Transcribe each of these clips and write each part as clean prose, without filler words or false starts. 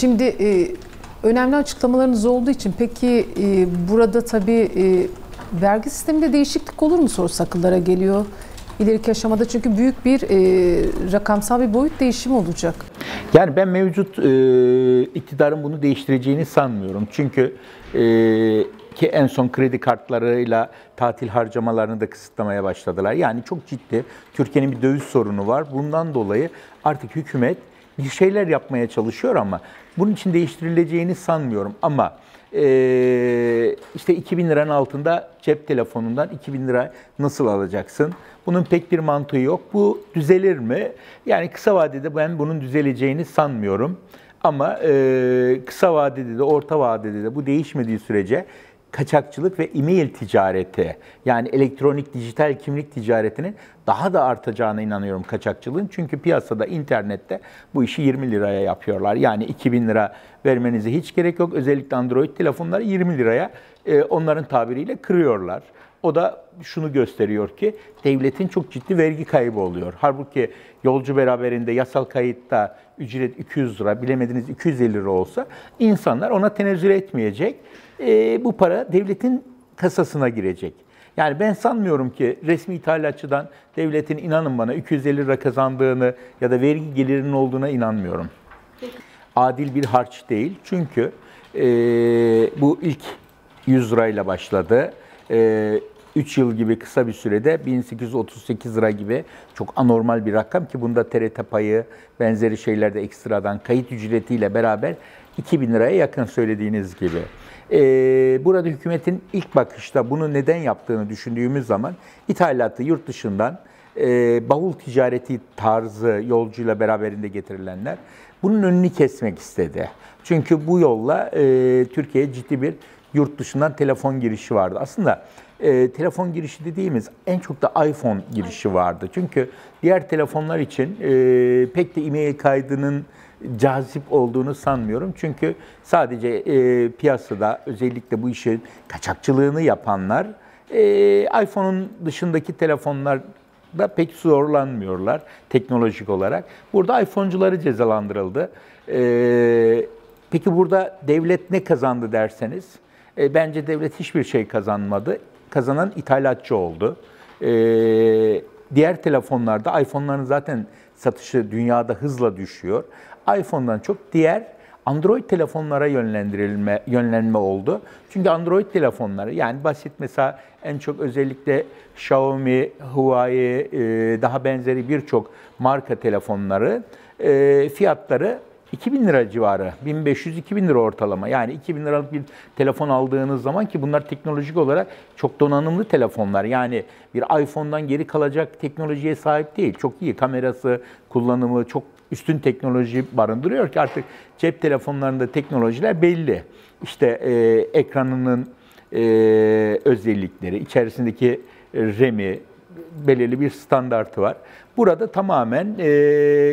Şimdi önemli açıklamalarınız olduğu için peki burada tabii vergi sisteminde değişiklik olur mu sorusu akıllara geliyor. İleriki aşamada çünkü büyük bir rakamsal bir boyut değişimi olacak. Yani ben mevcut iktidarın bunu değiştireceğini sanmıyorum. Çünkü ki en son kredi kartlarıyla tatil harcamalarını da kısıtlamaya başladılar. Yani çok ciddi Türkiye'nin bir döviz sorunu var. Bundan dolayı artık hükümet bir şeyler yapmaya çalışıyor ama bunun için değiştirileceğini sanmıyorum. Ama işte 2000 liranın altında cep telefonundan 2000 lira nasıl alacaksın? Bunun pek bir mantığı yok. Bu düzelir mi? Yani kısa vadede ben bunun düzeleceğini sanmıyorum. Ama kısa vadede de orta vadede de bu değişmediği sürece kaçakçılık ve e-mail ticareti, yani elektronik dijital kimlik ticaretinin daha da artacağına inanıyorum kaçakçılığın. Çünkü piyasada, internette bu işi 20 liraya yapıyorlar. Yani 2000 lira vermenize hiç gerek yok. Özellikle Android telefonları 20 liraya onların tabiriyle kırıyorlar. O da şunu gösteriyor ki devletin çok ciddi vergi kaybı oluyor. Halbuki yolcu beraberinde yasal kayıtta ücret 200 lira, bilemediniz 250 lira olsa insanlar ona tenezzül etmeyecek. Bu para devletin kasasına girecek. Yani ben sanmıyorum ki resmi ithalatçıdan devletin, inanın bana, 250 lira kazandığını ya da vergi gelirinin olduğuna inanmıyorum. Adil bir harç değil. Çünkü bu ilk 100 lirayla başladı. 3 yıl gibi kısa bir sürede 1838 lira gibi çok anormal bir rakam ki bunda TRT payı, benzeri şeylerde ekstradan kayıt ücretiyle beraber 2000 liraya yakın söylediğiniz gibi. Burada hükümetin ilk bakışta bunu neden yaptığını düşündüğümüz zaman ithalatı yurt dışından bavul ticareti tarzı yolcuyla beraberinde getirilenler bunun önünü kesmek istedi. Çünkü bu yolla Türkiye'ye ciddi bir yurt dışından telefon girişi vardı. Aslında telefon girişi dediğimiz en çok da iPhone girişi vardı. Çünkü diğer telefonlar için pek de e-mail kaydının cazip olduğunu sanmıyorum. Çünkü sadece piyasada özellikle bu işin kaçakçılığını yapanlar iPhone'un dışındaki telefonlarda pek zorlanmıyorlar teknolojik olarak. Burada iPhone'cuları cezalandırıldı. Peki burada devlet ne kazandı derseniz, bence devlet hiçbir şey kazanmadı. Kazanan ithalatçı oldu. Diğer telefonlarda iPhone'ların zaten satışı dünyada hızla düşüyor. iPhone'dan çok diğer Android telefonlara yönlenme oldu. Çünkü Android telefonları, yani basit, mesela en çok özellikle Xiaomi, Huawei, daha benzeri birçok marka telefonları fiyatları 2000 lira civarı, 1500-2000 lira ortalama. Yani 2000 liralık bir telefon aldığınız zaman, ki bunlar teknolojik olarak çok donanımlı telefonlar. Yani bir iPhone'dan geri kalacak teknolojiye sahip değil. Çok iyi kamerası, kullanımı, çok üstün teknoloji barındırıyor ki artık cep telefonlarında teknolojiler belli. İşte ekranının özellikleri, içerisindeki RAM'i, belirli bir standartı var. Burada tamamen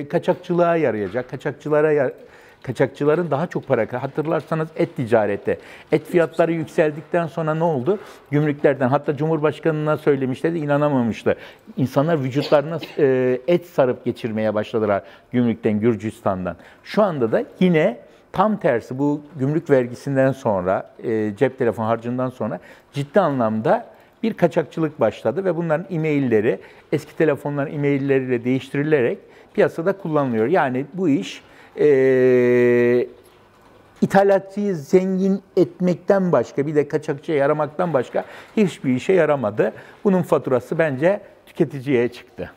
kaçakçılığa yarayacak. Kaçakçıların daha çok para, hatırlarsanız et ticareti. Et fiyatları yükseldikten sonra ne oldu? Gümrüklerden, hatta Cumhurbaşkanı'na söylemişlerdi, inanamamıştı. İnsanlar vücutlarına et sarıp geçirmeye başladılar gümrükten, Gürcistan'dan. Şu anda da yine tam tersi, bu gümrük vergisinden sonra, cep telefon harcından sonra ciddi anlamda bir kaçakçılık başladı ve bunların e-mailleri, eski telefonların e-mailleriyle değiştirilerek piyasada kullanılıyor. Yani bu iş ithalatçıyı zengin etmekten başka, bir de kaçakçıya yaramaktan başka hiçbir işe yaramadı. Bunun faturası bence tüketiciye çıktı.